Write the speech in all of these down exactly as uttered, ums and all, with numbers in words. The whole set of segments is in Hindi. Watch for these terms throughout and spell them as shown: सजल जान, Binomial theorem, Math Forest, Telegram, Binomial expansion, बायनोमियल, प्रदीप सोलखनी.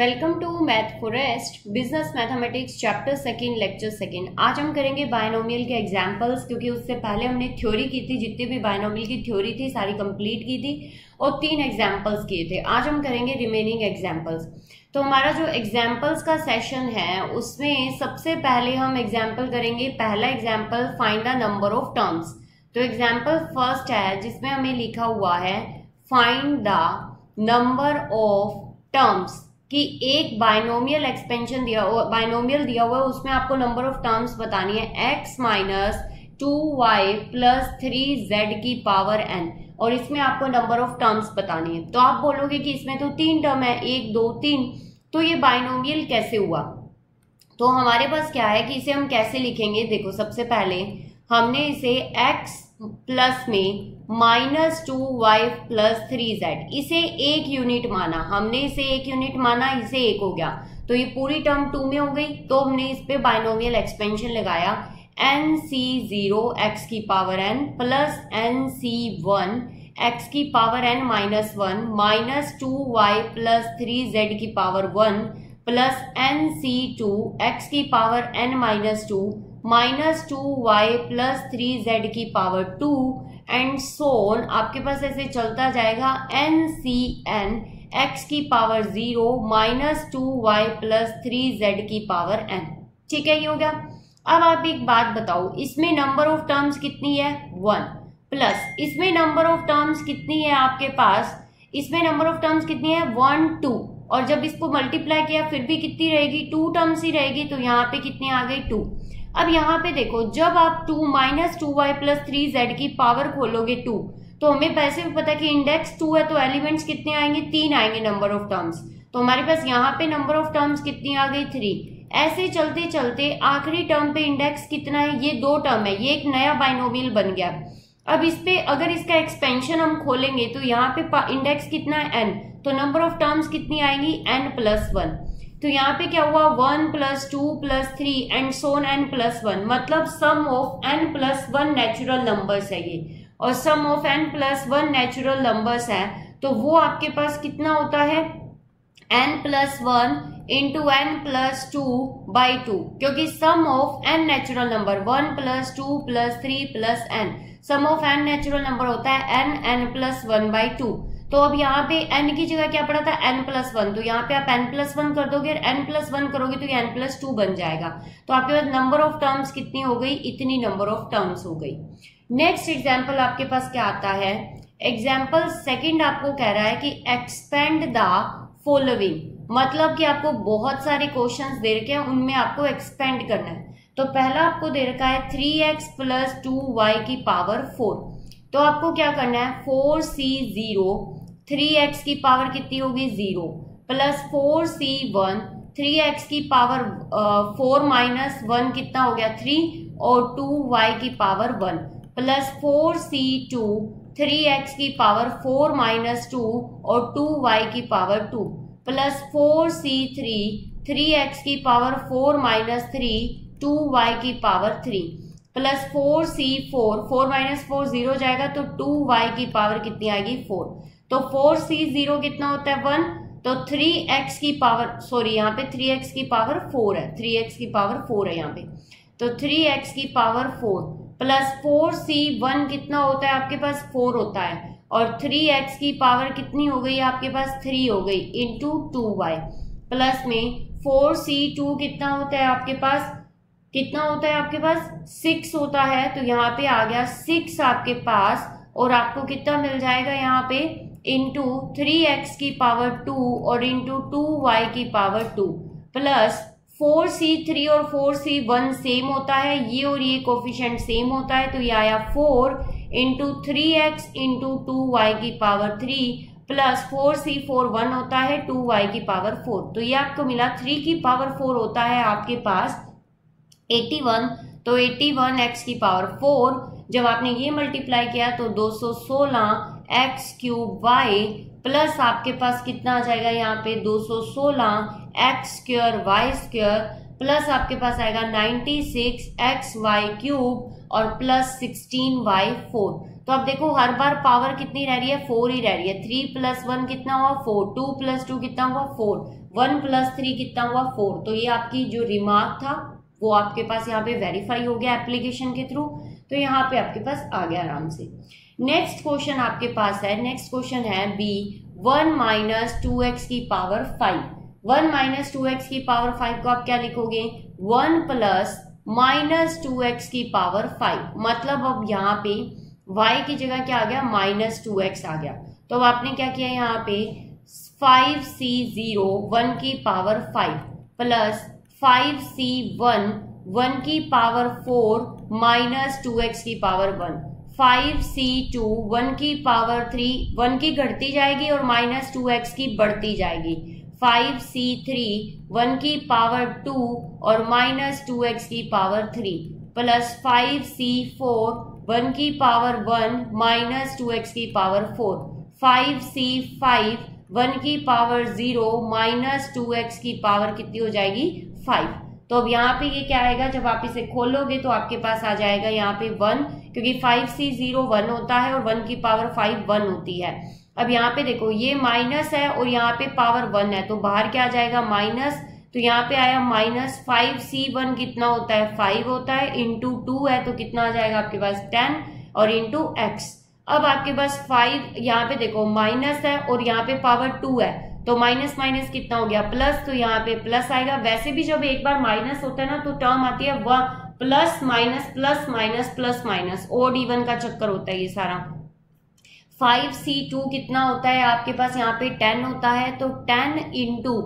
Welcome to Math Forest business mathematics chapter second lecture second. आज हम करेंगे बायनोमियल के एग्जांपल्स, क्योंकि उससे पहले हमने थ्योरी की थी, जितनी भी बायनोमियल की थ्योरी थी सारी कंप्लीट की थी और तीन एग्जांपल्स किए थे। आज हम करेंगे रिमेनिंग एग्जांपल्स। तो हमारा जो एग्जांपल्स का सेशन है उसमें सबसे पहले हम एग्जाम्पल करेंगे। पहला example, find the number of terms. तो एग्जाम्पल फर्स्ट है जिसमें हमें लिखा हुआ है find the number of terms, कि एक बाइनोमियल एक्सपेंशन दिया बाइनोमियल दिया हुआ है, उसमें आपको नंबर ऑफ टर्म्स बतानी है x minus two y plus three z की पावर n, और इसमें आपको नंबर ऑफ टर्म्स बतानी है। तो आप बोलोगे कि इसमें तो तीन टर्म है, एक दो तीन, तो ये बाइनोमियल कैसे हुआ? तो हमारे पास क्या है कि इसे हम कैसे लिखेंगे। देखो, सबसे पहले हमने इसे x प्लस में minus two y plus three z, इसे एक यूनिट माना, हमने इसे एक यूनिट माना, इसे एक हो गया, तो ये पूरी टर्म टू में हो गई। तो हमने इस पे बाइनोमियल एक्सपेंशन लगाया एन सी जीरो एक्स की power n plus n C one x की power n minus one minus two y plus three z की पावर वन प्लस एन सी टू एक्स की power n minus two minus two y plus three z की पावर टू एंड सोन। आपके पास ऐसे चलता जाएगा एन सी एन एक्स की power zero minus two y plus three z की पावर एन। ठीक है, ये हो गया। अब आप एक बात बताओ, इसमें नंबर ऑफ टर्म्स कितनी है? वन। प्लस इसमें नंबर ऑफ टर्म्स कितनी है आपके पास? इसमें नंबर ऑफ टर्म्स कितनी है? वन टू, और जब इसको मल्टीप्लाई किया फिर भी कितनी रहेगी? टू टर्म्स ही रहेगी। तो यहाँ पे कितनी आ गई? टू। अब यहाँ पे देखो, जब आप two minus two y plus three z की पावर खोलोगे टू, तो हमें पैसे भी पता है कि इंडेक्स टू है, तो एलिमेंट्स कितने आएंगे? तीन आएंगे नंबर ऑफ टर्म्स। तो हमारे पास यहाँ पे नंबर ऑफ टर्म्स कितनी आ गई? थ्री। ऐसे चलते चलते आखिरी टर्म पे इंडेक्स कितना है? ये दो टर्म है, ये एक नया बाइनोमियल बन गया। अब इस पे अगर इसका एक्सपेंशन हम खोलेंगे तो यहाँ पे इंडेक्स कितना है? एन। तो नंबर ऑफ टर्म्स कितनी आएंगी? N plus one. तो यहाँ पे क्या हुआ? One plus two plus three and so on n plus one, मतलब sum of n plus one natural numbers है ये, और sum of n plus one natural numbers है, तो वो आपके पास कितना होता है? N plus one into n plus two by two, क्योंकि sum of n natural number one plus two plus three plus N, some of n natural number होता है n n plus one by two. तो अब यहाँ पे n की जगह क्या पड़ा था? n plus one. तो यहाँ पे आप n प्लस वन कर दोगे, n प्लस वन करोगे तो ये n प्लस टू बन जाएगा। तो आपके पास नंबर ऑफ टर्म्स कितनी हो गई? इतनी नंबर ऑफ टर्म्स हो गई। नेक्स्ट एग्जाम्पल आपके पास क्या आता है? एग्जाम्पल सेकंड आपको कह रहा है कि एक्सपेंड द फॉलोइंग, मतलब कि आपको बहुत सारे क्वेश्चन दे रखे हैं, उनमें आपको एक्सपेंड करना है। तो पहला आपको दे रखा है three x plus two y की पावर फोर। तो आपको क्या करना है? Four C zero, three x की पावर कितनी होगी? Zero, plus four C one, three x की पावर फोर माइनस वन कितना हो गया? थ्री, और टू वाई की power one, plus four C two, three x की पावर फोर माइनस टू और टू वाई की power two, plus four C three, three x की power four minus three, two y की power three, plus four C four, four minus four zero जाएगा, तो टू वाई की पावर कितनी आएगी? फोर। तो फोर सी जीरो कितना होता है? वन। तो थ्री एक्स की पावर सॉरी यहाँ पे थ्री एक्स की पावर फोर है, थ्री एक्स की पावर फोर है यहाँ पे, तो थ्री एक्स की power four plus four C one कितना होता है? आपके पास फोर होता है, और थ्री एक्स की पावर कितनी हो गई? आपके पास थ्री हो गई, इंटू टू वाई, प्लस में फोर सी टू कितना होता है? आपके पास कितना होता है? आपके पास सिक्स होता है, तो यहाँ पे आ गया सिक्स आपके पास, और आपको कितना मिल जाएगा यहाँ पे? इंटू थ्री एक्स की पावर टू और इंटू टू वाई की power two, plus four C three और फोर सी वन सेम होता है, ये और ये कोफिशिएंट सेम होता है, तो ये आया four into three x into two y की power three, plus four C four one होता है, टू वाई की पावर फोर, तो ये आपको मिला थ्री की पावर फोर होता है आपके पास एटी वन। तो एटी वन एक्स की पावर फोर, जब आपने ये मल्टीप्लाई किया तो दो सौ सोलह एक्स क्यूब वाई, प्लस आपके पास कितना आ जाएगा यहाँ पे? दो सौ सोलह x square y square, plus आपके पास आएगा छियानवे एक्स वाई क्यूब और प्लस सोलह वाई फोर। तो आप देखो हर बार पावर कितनी रह रही है? फोर ही रह रही है। थ्री प्लस वन कितना हुआ? फोर, टू प्लस टू कितना हुआ? फोर, वन प्लस थ्री कितना हुआ फोर। तो ये आपकी जो रिमार्क था वो आपके पास यहाँ पे वेरीफाई हो गया एप्लीकेशन के थ्रू, तो यहाँ पे आपके पास आ गया आराम से। नेक्स्ट क्वेश्चन आपके पास है, नेक्स्ट क्वेश्चन है B, one minus two x की power five. One minus two x की पावर फाइव को आप क्या लिखोगे, one plus minus two x की पावर फाइव। मतलब अब यहाँ पे y की जगह क्या आ गया, माइनस टू एक्स आ गया। तो अब आपने क्या किया, यहाँ पे फाइव सी जीरो वन की power five plus five C one one की power four minus two x की power one, five C two one की पावर थ्री, वन की घटती जाएगी और माइनस टू एक्स की बढ़ती जाएगी, फाइव सी थ्री वन की पावर टू और माइनस टू एक्स की power three plus five C four one की power one minus two x की power four, five C five one की power zero minus two x की पावर कितनी हो जाएगी, फाइव। तो अब यहाँ पे ये क्या आएगा, जब आप इसे खोलोगे तो आपके पास आ जाएगा यहाँ पे वन, क्योंकि फाइव सी जीरो वन होता है और वन की पावर फाइव वन होती है। अब यहाँ पे देखो ये माइनस है और यहाँ पे पावर वन है, तो बाहर क्या आ जाएगा माइनस, तो यहाँ पे आया माइनस फाइव सी वन कितना होता है फाइव होता है, इंटू टू है तो कितना आ जाएगा आपके पास टेन और इंटू एक्स। अब आपके पास फाइव, यहाँ पे देखो माइनस है और यहाँ पे पावर टू है, तो माइनस माइनस कितना हो गया प्लस, तो यहाँ पे प्लस आएगा। वैसे भी जब एक बार माइनस होता है ना तो टर्म आती है one plus minus plus minus plus minus, odd even का चक्कर होता है ये सारा। फाइव सी टू कितना होता है आपके पास, यहाँ पे टेन होता है, तो टेन इंटू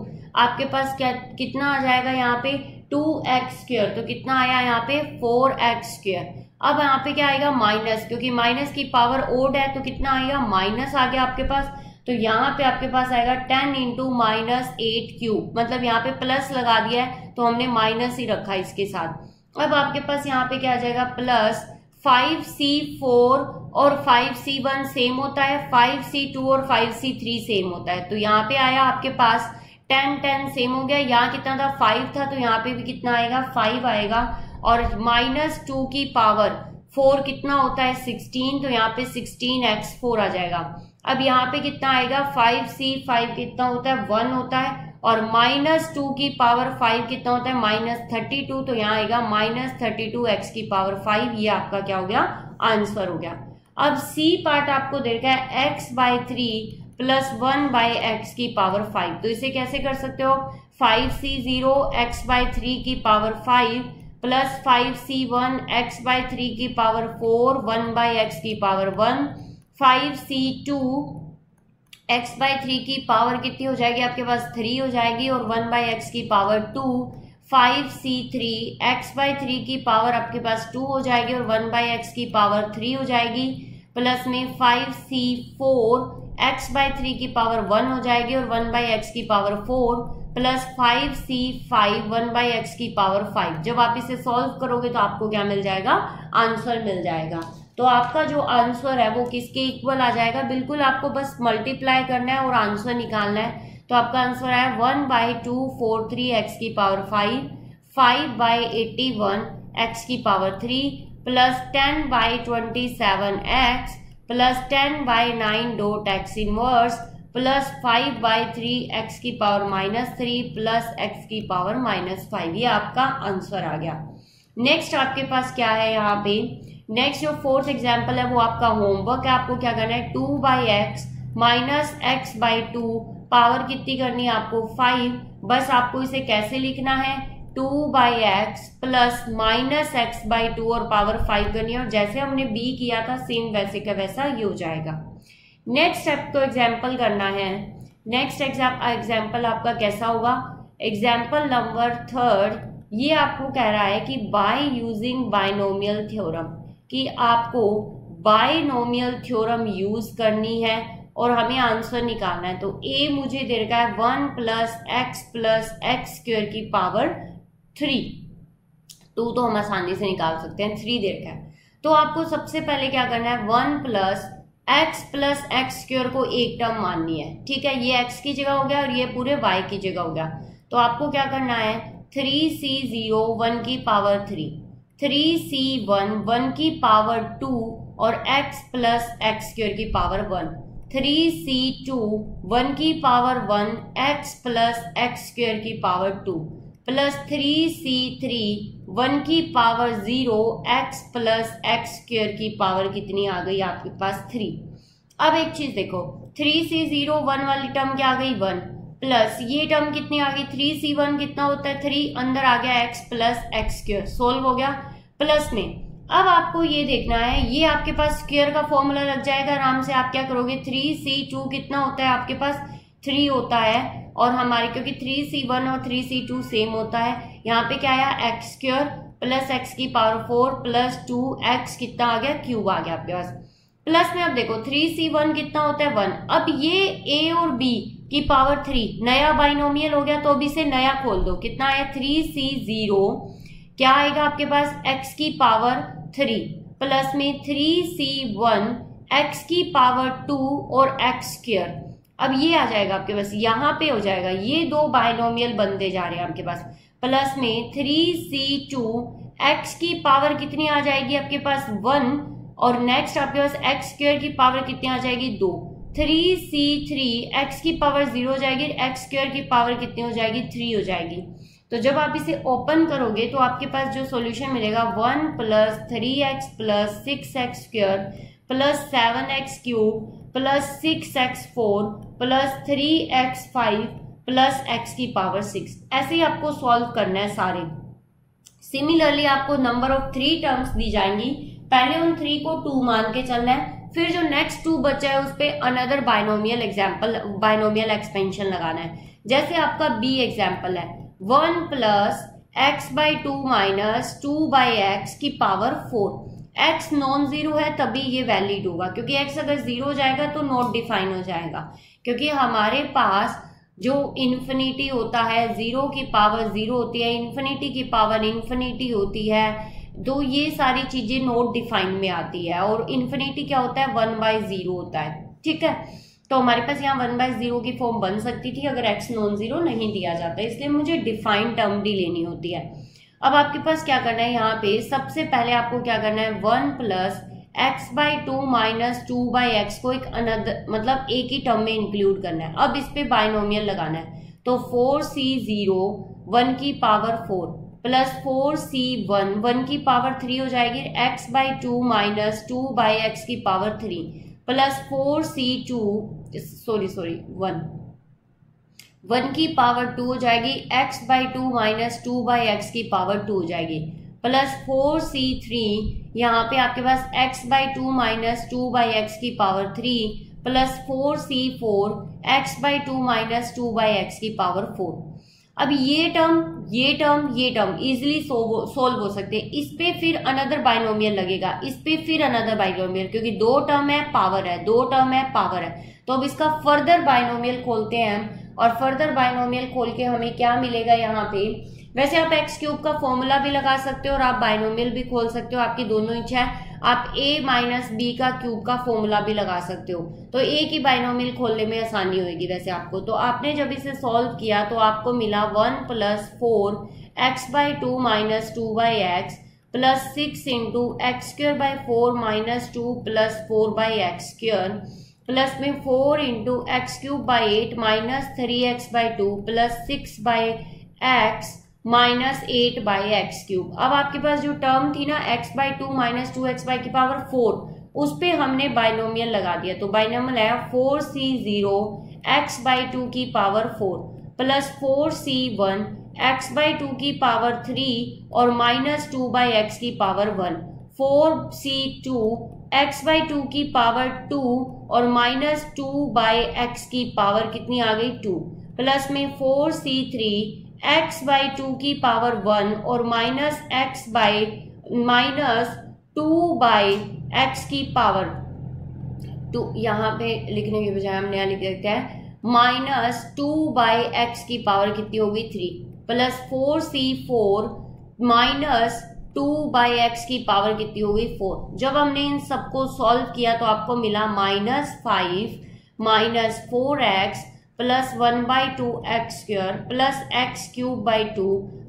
आपके पास क्या कितना आ जाएगा यहाँ पे टू एक्स स्क्वायर, तो कितना आया यहाँ पे फोर एक्स स्क्वायर। अब यहाँ पे क्या आएगा माइनस, क्योंकि माइनस की पावर ओड है तो कितना आएगा माइनस आ गया आपके पास, तो यहाँ पे आपके पास आएगा ten into minus eight cube, मतलब यहाँ पे प्लस लगा दिया है तो हमने माइनस ही रखा इसके साथ। अब आपके पास यहाँ पे क्या आ जाएगा प्लस फाइव सी फोर और फाइव सी वन सेम होता है, फाइव सी टू और फाइव सी थ्री सेम होता है, तो यहाँ पे आया आपके पास टेन टेन सेम हो गया, यहाँ कितना था फाइव था तो यहाँ पे भी कितना आएगा फाइव आएगा, और माइनस टू की पावर फोर कितना होता है सिक्सटीन, तो यहाँ पे सिक्सटीन एक्स फोर आ जाएगा। अब यहाँ पे कितना आएगा फाइव सी फाइव कितना होता है वन होता है, और माइनस टू की पावर फाइव कितना होता है माइनस थर्टी टू, तो यहाँ आएगा माइनस थर्टी टू एक्स की पावर फाइव, ये आपका क्या हो गया आंसर हो गया। अब सी पार्ट आपको देखा है x by three plus one by x की पावर फाइव, तो इसे कैसे कर सकते हो, five C zero x by three की power five plus five C one x by three की power four one by x की power one, five C two x by three की पावर कितनी हो जाएगी आपके पास थ्री हो जाएगी, और वन बाई एक्स की power two, five C three x by three की पावर आपके पास टू हो जाएगी और वन बाई एक्स की पावर थ्री हो जाएगी, प्लस में five C four x by three की पावर वन हो जाएगी और वन बाई एक्स की power four, plus five C five one by x की पावर फाइव। जब आप इसे सॉल्व करोगे तो आपको क्या मिल जाएगा, आंसर मिल जाएगा। तो आपका जो आंसर है वो किसके इक्वल आ जाएगा, बिल्कुल आपको बस मल्टीप्लाई करना है और आंसर निकालना है। तो आपका आंसर है one by two four three x की power five, five by eighty one x की power three, plus ten by twenty seven x, plus ten by nine dot x inverse, plus five by three x की power minus three plus x की पावर माइनस फाइव, ये आपका आंसर आ गया। नेक्स्ट आपके पास क्या है यहाँ पे, नेक्स्ट जो फोर्थ एग्जाम्पल है वो आपका होमवर्क है। आपको क्या करना है, two by x minus x by two power कितनी करनी है आपको फाइव, बस आपको इसे कैसे लिखना है, two by x plus minus x by two और पावर फाइव करनी है, और जैसे हमने बी किया था सेम वैसे का वैसा ये हो जाएगा। नेक्स्ट आपको एग्जाम्पल करना है, नेक्स्ट एग्जाम्पल आपका कैसा होगा, एग्जाम्पल नंबर थर्ड, ये आपको कह रहा है कि बाय यूजिंग बाइनोमियल थ्योरम, कि आपको बाइनोमियल थ्योरम यूज करनी है और हमें आंसर निकालना है। तो ए मुझे दे रखा है one plus x plus x square की पावर थ्री, टू तो हम आसानी से निकाल सकते हैं, थ्री दे रखा है, तो आपको सबसे पहले क्या करना है, one plus x plus x square को एक टर्म माननी है, ठीक है, ये एक्स की जगह हो गया और ये पूरे वाई की जगह हो गया। तो आपको क्या करना है, थ्री सी जीरो वन की power three, three C one one की पावर टू और x प्लस एक्स स्क्वायर की power one, three C two one की power one x plus x square की power two plus three C three one की power zero x plus x square की पावर कितनी आ गई आपके पास थ्री। अब एक चीज़ देखो, थ्री सी ज़ीरो वन वाली टर्म क्या आ गई वन, प्लस ये टर्म कितनी आ गई थ्री सी वन कितना होता है थ्री, अंदर आ गया x plus x square, solve हो गया प्लस में। अब आपको ये देखना है, ये आपके पास स्क्वायर का फॉर्मूला लग जाएगा आराम से। आप क्या करोगे थ्री सी टू कितना होता है आपके पास थ्री होता है, और हमारे क्योंकि थ्री सी वन और थ्री सी टू सेम होता है, यहाँ पे क्या आया एक्स स्क्वायर प्लस एक्स की power four plus two x कितना आ गया क्यूब आ गया आपके पास प्लस में। अब देखो थ्री सी वन कितना होता है वन। अब ये ए और बी की पावर थ्री नया बाइनोमियल हो गया, तो अभी से नया खोल दो, कितना आया थ्री सी जीरो क्या आएगा आपके पास एक्स की पावर थ्री प्लस में थ्री सी वन एक्स की पावर टू और एक्स स्क्वायर। अब ये आ जाएगा आपके पास, यहाँ पे हो जाएगा, ये दो बाइनोमियल बनते जा रहे हैं आपके पास प्लस में थ्री सी टू एक्स की पावर कितनी आ जाएगी आपके पास वन, और नेक्स्ट आपके पास एक्स स्क्वायर की पावर कितनी आ जाएगी दो, थ्री सी थ्री एक्स की पावर जीरो हो जाएगी, एक्स स्क्वायर की पावर कितनी हो जाएगी थ्री हो जाएगी। तो जब आप इसे ओपन करोगे तो आपके पास जो सॉल्यूशन मिलेगा one plus three x plus six x square plus seven x cube plus six x four plus three x five plus x की पावर सिक्स। ऐसे ही आपको सॉल्व करना है सारे। सिमिलरली आपको नंबर ऑफ थ्री टर्म्स दी जाएंगी, पहले उन थ्री को टू मान के चलना है, फिर जो नेक्स्ट टू बचा है उस पर another binomial example binomial expansion लगाना है। जैसे आपका बी एग्जाम्पल है one plus x by two minus two by x की power four. X non zero है तभी ये वैलिड होगा, क्योंकि एक्स अगर जीरो हो जाएगा तो नॉट डिफाइन हो जाएगा, क्योंकि हमारे पास जो इन्फिनिटी होता है जीरो की पावर जीरो होती है, इन्फिनिटी की पावर इन्फिनिटी होती है, तो ये सारी चीजें नॉट डिफाइन में आती है। और इन्फिनिटी क्या होता है वन बाई जीरो होता है, ठीक है। तो हमारे पास यहाँ वन बाई जीरो की फॉर्म बन सकती थी अगर एक्स नॉन जीरो नहीं दिया जाता, इसलिए मुझे डिफाइंड टर्म डी लेनी होती है। अब आपके पास क्या करना है, यहाँ पे सबसे पहले आपको क्या करना है one plus x by two minus two by x को एक अनदर मतलब एक ही टर्म में इंक्लूड करना है। अब इस पे बाइनोमियल लगाना है, तो फोर सी जीरो वन की power four plus four C one one की पावर थ्री हो जाएगी, x by two minus two by x की power three plus four C two sorry sorry one one की पावर टू हो जाएगी, x by two minus two by x की पावर टू हो जाएगी प्लस फोर सी थ्री यहाँ पे आपके पास x by two minus two by x की power three plus four C four x by two minus two by x की पावर फोर। अब ये टर्म ये टर्म ये टर्म इजिली सोल्व हो सकते हैं। इस पे फिर अनदर बाइनोमियल लगेगा, इस पे फिर अनदर बाइनोमियल, क्योंकि दो टर्म है पावर है, दो टर्म है पावर है। तो अब इसका फर्दर बाइनोमियल खोलते हैं हम, और फर्दर बाइनोमियल खोल के हमें क्या मिलेगा यहाँ पे, वैसे आप एक्स क्यूब का फॉर्मूला भी लगा सकते हो और आप बाइनोमियल भी खोल सकते हो, आपकी दोनों इच्छा है। आप ए माइनस बी का क्यूब का फॉर्मूला भी लगा सकते हो, तो ए की बाइनोमियल खोलने में आसानी होगी वैसे आपको। तो आपने जब इसे सॉल्व किया तो आपको मिला one plus four x by two minus two by x plus six into x square by four minus two plus four by x square plus में four into x cube by eight minus three x by two plus six by x minus eight by x cube. अब आपके पास जो टर्म थी ना x by two minus two x by की पावर फोर, उस पर हमने बाइनोमियल लगा दिया, तो बाइनोमियल आया four C zero x by two की power four plus four C one x by two की पावर थ्री और माइनस टू बाई एक्स की power one, four C two x by two की पावर टू और माइनस टू बाई एक्स की पावर कितनी आ गई टू प्लस में four C three x by two की पावर वन और minus x by minus two by x की पावर टू, यहाँ पे लिखने के बजाय हम नया लिख सकते हैं माइनस टू बाई एक्स की पावर कितनी होगी three plus four C four minus two by x की पावर कितनी होगी फोर। जब हमने इन सबको सॉल्व किया तो आपको मिला minus five minus four x plus one by two x square plus x cube by two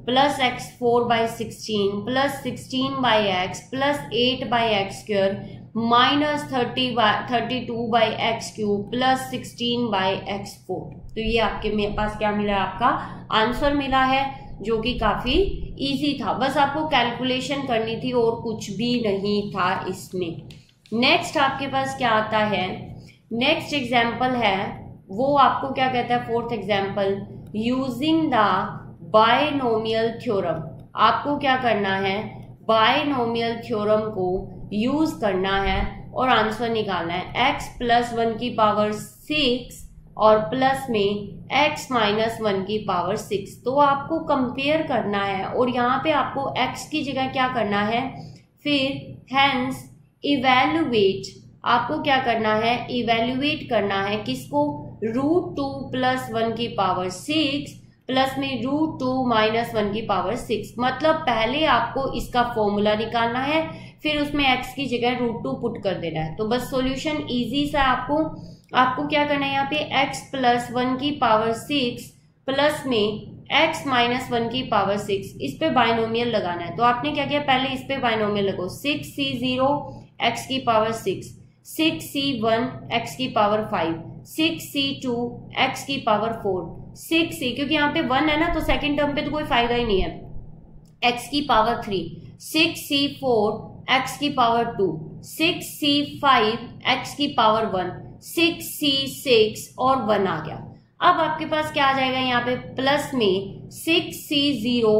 plus x four by sixteen plus sixteen by x plus eight by x square minus thirty by thirty two by x cube plus sixteen by x four. तो ये आपके मेरे पास क्या मिला है, आपका आंसर मिला है, जो कि काफी इजी था। बस आपको कैलकुलेशन करनी थी और कुछ भी नहीं था इसमें। नेक्स्ट आपके पास क्या आता है, नेक्स्ट एग्जाम्पल है वो आपको क्या कहता है, fourth example, using the बायनोमियल theorem. आपको क्या करना है, बायनोमियल थ्योरम को यूज करना है और आंसर निकालना है। x प्लस वन की पावर सिक्स और प्लस में x माइनस वन की पावर सिक्स। तो आपको कंपेयर करना है और यहाँ पे आपको x की जगह क्या करना है, फिर हैंस इवेल्युएट। आपको क्या करना है, इवेल्युएट करना है किसको, रूट टू प्लस वन की पावर सिक्स प्लस में रूट टू माइनस वन की पावर सिक्स। मतलब पहले आपको इसका फॉर्मूला निकालना है, फिर उसमें x की जगह रूट टू पुट कर देना है। तो बस सॉल्यूशन इजी सा, आपको आपको क्या करना है, यहाँ पे x प्लस वन की पावर सिक्स प्लस में x माइनस वन की पावर सिक्स, इस पे बाइनोमियल लगाना है। तो आपने क्या किया, पहले इस पे बाइनोमियल लगाओ, सिक्स सी जीरो एक्स की power six, six C one x की power five, six C two x की पावर फोर, सिक्स सी, क्योंकि यहाँ पे वन है ना तो सेकेंड टर्म पे तो कोई फायदा ही नहीं है, एक्स की power three, six C four x की power two, six C five x की power one, six C six और वन आ गया। अब आपके पास क्या आ जाएगा, यहाँ पे प्लस में सिक्स सी जीरो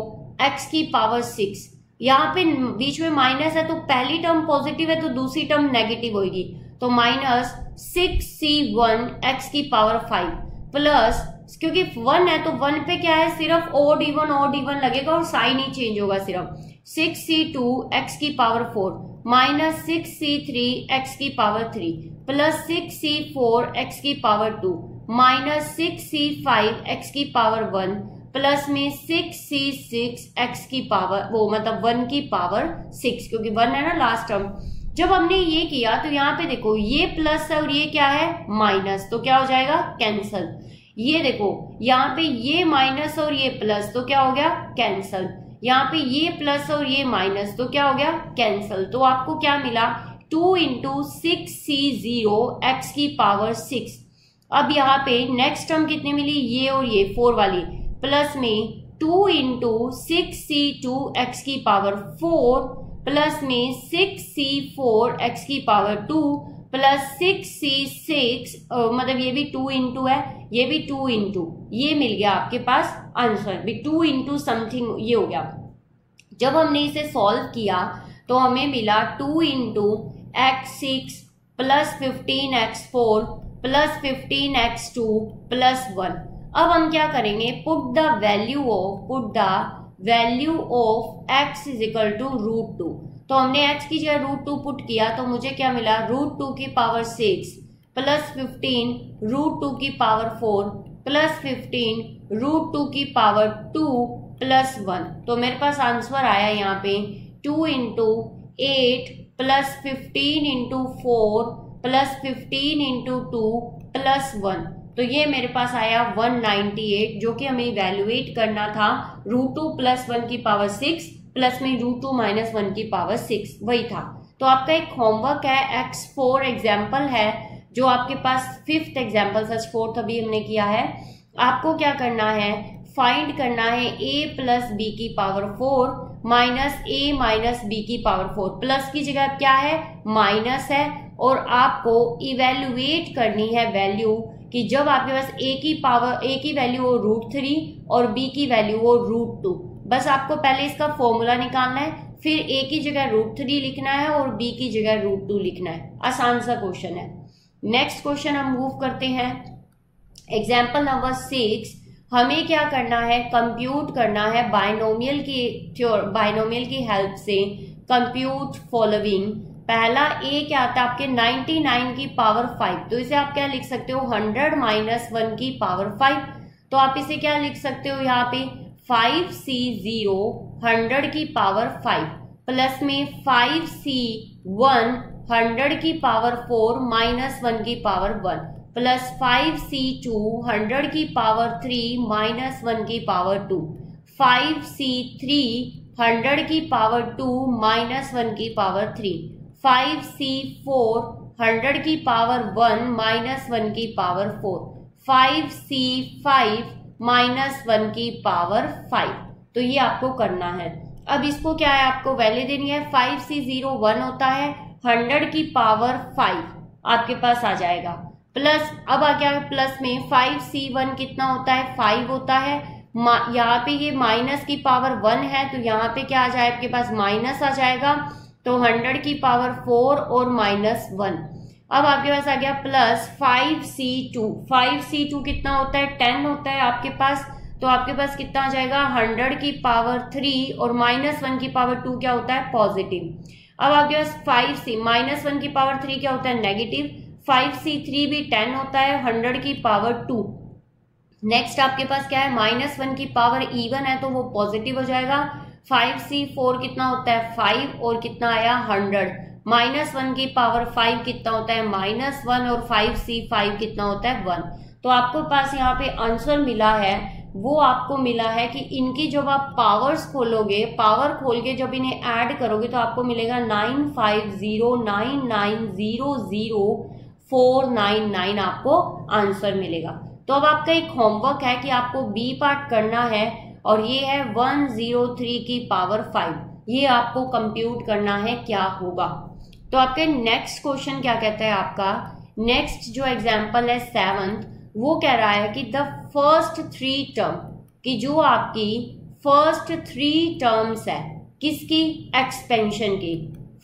एक्स की पावर सिक्स, यहाँ पे बीच में माइनस है तो पहली टर्म पॉजिटिव है तो दूसरी टर्म नेगेटिव होगी, तो minus six C one x की पावर फाइव प्लस, क्योंकि वन है तो वन पे क्या है, सिर्फ ओड इवन ओड इवन लगेगा और साइन ही चेंज होगा सिर्फ, सिक्स सी टू एक्स की power four minus six C three x की power three plus six C four x की power two minus six C five x की पावर वन प्लस में सिक्स सी सिक्स एक्स की पावर वो मतलब वन की पावर सिक्स, क्योंकि वन है ना लास्ट टर्म। जब हमने ये किया तो यहाँ पे देखो ये प्लस है और ये क्या है माइनस, तो क्या हो जाएगा कैंसल। ये देखो यहाँ पे ये माइनस और ये प्लस तो क्या हो गया कैंसल, यहाँ पे ये प्लस और ये माइनस तो क्या हो गया कैंसल। तो आपको क्या मिला, two into six C zero x की पावर सिक्स। अब यहाँ पे नेक्स्ट टर्म कितने मिली, ये और ये फोर वाली, प्लस में two into six C two x की पावर फोर प्लस में सिक्स सी फोर एक्स की power two plus six C six मतलब ये भी टू इंटू है, ये भी टू इंटू, ये मिल गया आपके पास आंसर भी टू इंटू समथिंग ये हो गया। जब हमने इसे सॉल्व किया तो हमें मिला two into x six plus fifteen x four plus fifteen x two plus one. अब हम क्या करेंगे, put the value of put the value of x is equal to root two. तो हमने एक्स की जगह रूट टू पुट किया तो मुझे क्या मिला, रूट टू की power six plus fifteen root two की power four plus fifteen root two की पावर टू प्लस वन। तो मेरे पास आंसर आया यहाँ पे two into eight plus fifteen into four plus fifteen into two plus one. तो ये मेरे पास आया वन नाइन्टी एट, जो कि हमें इवेल्युएट करना था रूट टू प्लस वन की पावर सिक्स प्लस में रूट टू माइनस वन की पावर सिक्स, वही था। तो आपका एक होमवर्क है, एक्स फोर एग्जाम्पल है जो आपके पास फिफ्थ एग्जाम्पल सच फोर्थ अभी हमने किया है। आपको क्या करना है, फाइंड करना है ए प्लस बी की power four minus a minus B की पावर फोर, प्लस की जगह क्या है माइनस है, और आपको इवेल्युएट करनी है वैल्यू कि जब आपके पास ए की पावर ए की वैल्यू हो रूट थ्री और बी की वैल्यू हो रूट टू। बस आपको पहले इसका फॉर्मूला निकालना है, फिर ए की जगह रूट थ्री लिखना है और बी की जगह रूट टू लिखना है। आसान सा क्वेश्चन है। नेक्स्ट क्वेश्चन हम मूव करते हैं, एग्जाम्पल नंबर सिक्स। हमें क्या करना है, कंप्यूट करना है बाइनोमियल की थ्योर बाइनोमियल की हेल्प से कंप्यूट फॉलोइंग। पहला ए क्या आता है आपके नाइन्टी नाइन की पावर फाइव, तो इसे आप क्या लिख सकते हो हंड्रेड माइनस वन की पावर फाइव। तो आप इसे क्या लिख सकते हो यहाँ पे फाइव सी जीरो हंड्रेड की पावर फाइव प्लस में फाइव सी वन हंड्रेड की पावर फोर माइनस वन की power one plus five C two hundred की पावर थ्री माइनस वन की power two, five C three hundred की पावर टू माइनस वन की power three, five C four hundred की पावर वन माइनस वन की power four, five C five minus one की पावर फाइव। तो ये आपको करना है। अब इसको क्या है, आपको वैल्यू देनी है। फाइव सी जीरो वन होता है, हंड्रेड की पावर फाइव आपके पास आ जाएगा। प्लस, अब आ गया प्लस में फाइव सी वन कितना होता है, फाइव होता है। यहाँ पे ये माइनस की पावर वन है तो यहाँ पे क्या आ जाएगा आपके पास, माइनस आ जाएगा। तो हंड्रेड की पावर फोर और माइनस वन। अब आपके पास आ गया plus five C two, five C two कितना होता है, टेन होता है आपके पास। तो आपके पास कितना आ जाएगा, हंड्रेड की पावर थ्री और माइनस वन की पावर टू क्या होता है, पॉजिटिव। अब आपके पास फाइव सी माइनस वन की पावर थ्री क्या होता है, नेगेटिव। फाइव सी थ्री भी टेन होता है, हंड्रेड की पावर टू। नेक्स्ट आपके पास क्या है, माइनस वन की पावर इवन है तो वो पॉजिटिव हो जाएगा। फाइव सी फोर कितना होता है, फाइव और कितना आया, हंड्रेड। माइनस वन की पावर फाइव कितना होता है, माइनस वन और फाइव सी फाइव कितना होता है, वन। तो आपको पास यहाँ पे आंसर मिला है, वो आपको मिला है कि इनकी जब आप पावर्स खोलोगे, पावर खोल के जब इन्हें ऐड करोगे तो आपको मिलेगा nine five zero nine nine zero zero four nine nine आपको आंसर मिलेगा। तो अब आपका एक होमवर्क है कि आपको बी पार्ट करना है और ये है वन जीरो थ्री की पावर फाइव, ये आपको कंप्यूट करना है क्या होगा। तो आपके नेक्स्ट क्वेश्चन क्या कहता है, आपका नेक्स्ट जो एग्जाम्पल है सेवंथ, वो कह रहा है कि द फर्स्ट थ्री टर्म, कि जो आपकी फर्स्ट थ्री टर्म्स है किसकी, एक्सपेंशन की,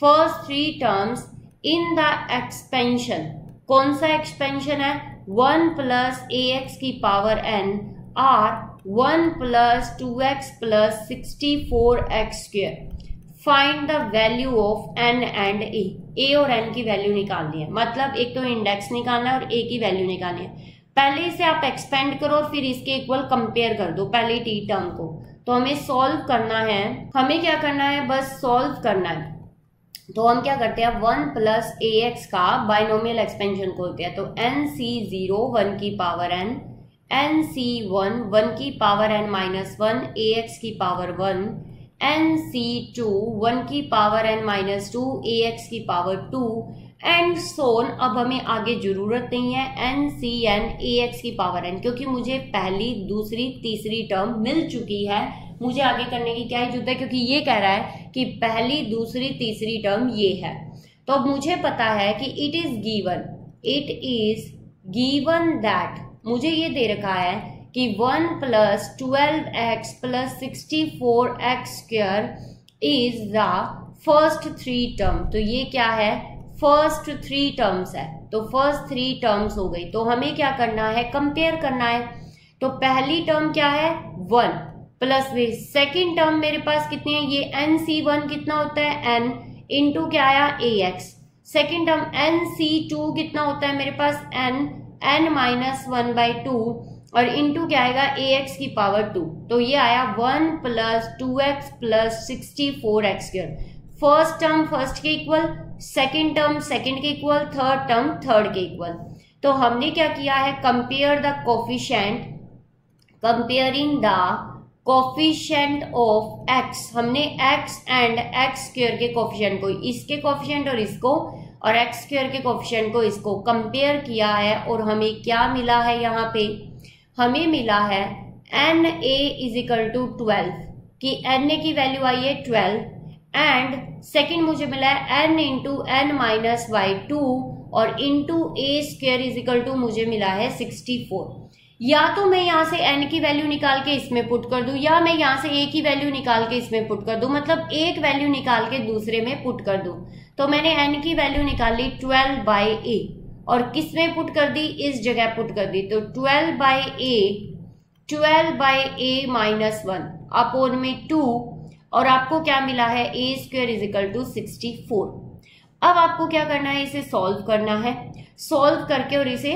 first three terms in the expansion, कौन सा एक्सपेंशन है, वन प्लस ए एक्स की power n are one plus two x plus sixty four x square, find the value of n and a. A और एन की वैल्यू निकालनी है, मतलब एक तो इंडेक्स निकालना है और ए की वैल्यू निकालनी है। पहले इसे आप एक्सपेंड करो और फिर इसके इक्वल कंपेयर कर दो पहले टी टर्म को। तो हमें सॉल्व करना है, हमें क्या करना है, बस सॉल्व करना है। तो हम क्या करते हैं, वन प्लस ए एक्स का बाइनोमियल एक्सपेंशन खोलते हैं। तो एन सी जीरो वन की power n, n C one one की power n minus one a x की पावर वन, एन सी टू वन की power n minus two a x की पावर टू एंड सोन। अब हमें आगे जरूरत नहीं है n C n a x की पावर एन, क्योंकि मुझे पहली दूसरी तीसरी टर्म मिल चुकी है, मुझे आगे करने की क्या जरूरत है, क्योंकि ये कह रहा है कि पहली दूसरी तीसरी टर्म ये है। तो अब मुझे पता है कि it is given, it is given that, मुझे ये दे रखा है कि one plus twelve x plus sixty four x square is the first three term. तो ये क्या है, फर्स्ट थ्री टर्म्स है, तो फर्स्ट थ्री टर्म्स हो गई। तो हमें क्या करना है, कंपेयर करना है। तो पहली टर्म क्या है, वन प्लस वे सेकेंड टर्म मेरे पास कितने हैं, ये एन सी वन कितना होता है, एन इंटू क्या आया, a x. Second term n C two कितना होता है मेरे पास, n n minus one by two और इंटू क्या आएगा, ए एक्स की पावर टू। तो ये आया one plus two x plus sixty four x square. First term first के इक्वल, सेकेंड टर्म सेकेंड के इक्वल, थर्ड टर्म थर्ड के इक्वल। तो हमने क्या किया है, compare the coefficient, comparing the coefficient of x, हमने एक्स एंड एक्स स्क्वायर के कोफिशिएंट को, इसके कोफिशिएंट और इसको, और एक्स स्क्वायर के कोफिशिएंट को इसको कंपेयर किया है। और हमें क्या मिला है, यहाँ पे हमें मिला है n a is equal to twelve, कि एन ए की वैल्यू आई है ट्वेल्व एंड सेकंड मुझे मिला है n into n minus by two और into a square is equal to मुझे मिला है सिक्सटी फोर। या तो मैं यहाँ से एन की वैल्यू निकाल के इसमें पुट कर दूँ, या मैं यहाँ से ए की वैल्यू निकाल के इसमें पुट कर दूँ, मतलब एक वैल्यू निकाल के दूसरे में पुट कर दूँ। तो मैंने एन की वैल्यू निकाली ट्वेल्व बाई ए और किस में पुट कर दी, इस जगह पुट कर दी। तो twelve by a, twelve by a minus one upon में टू और आपको क्या मिला है, a square is equal to sixty four. अब आपको क्या करना है, इसे सॉल्व करना है, सॉल्व करके और इसे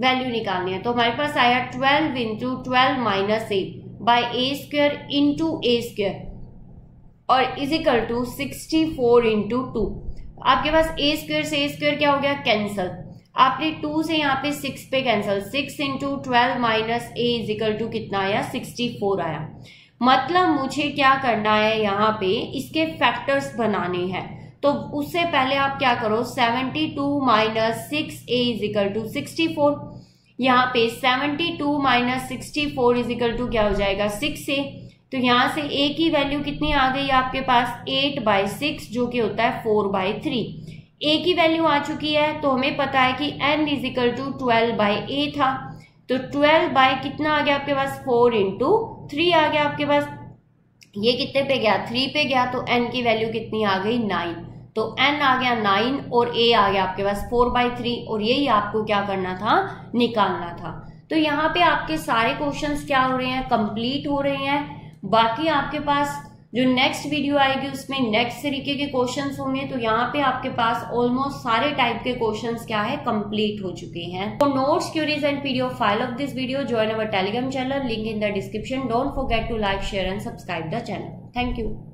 वैल्यू निकालनी है। तो हमारे पास आया twelve into twelve minus a by a square into a square और is equal to sixty four into two. आपके पास ए स्क्वायर से ए स्क्वायर क्या हो गया, कैंसल। आपने टू से यहाँ पे सिक्स पे cancel, six into twelve minus a is equal to कितना आया, सिक्सटी फोर आया। मतलब मुझे क्या करना है, यहाँ पे इसके फैक्टर्स बनाने हैं। तो उससे पहले आप क्या करो, seventy two minus six a is equal to sixty four, यहाँ पे seventy two minus sixty four is equal to क्या हो जाएगा सिक्स ए। तो यहाँ से ए की वैल्यू कितनी आ गई आपके पास एट बाई सिक्स जो कि होता है फोर बाई थ्री। ए की वैल्यू आ चुकी है तो हमें पता है कि n is equal to twelve by a था, तो ट्वेल्व बाई कितना आ गया आपके पास फोर इंटू थ्री आ गया आपके पास, ये कितने पे गया थ्री पे गया, तो एन की वैल्यू कितनी आ गई नाइन। तो एन आ गया नाइन और ए आ गया आपके पास फोर बाई थ्री और यही आपको क्या करना था निकालना था। तो यहाँ पे आपके सारे क्वेश्चंस क्या हो रहे हैं कंप्लीट हो रहे हैं। बाकी आपके पास जो नेक्स्ट वीडियो आएगी उसमें नेक्स्ट तरीके के क्वेश्चंस होंगे। तो यहाँ पे आपके पास ऑलमोस्ट सारे टाइप के क्वेश्चंस क्या है कंप्लीट हो चुके हैं। तो notes queries and PDF file of this video join our Telegram channel, link in the description. Don't forget to like share and subscribe the channel. Thank you.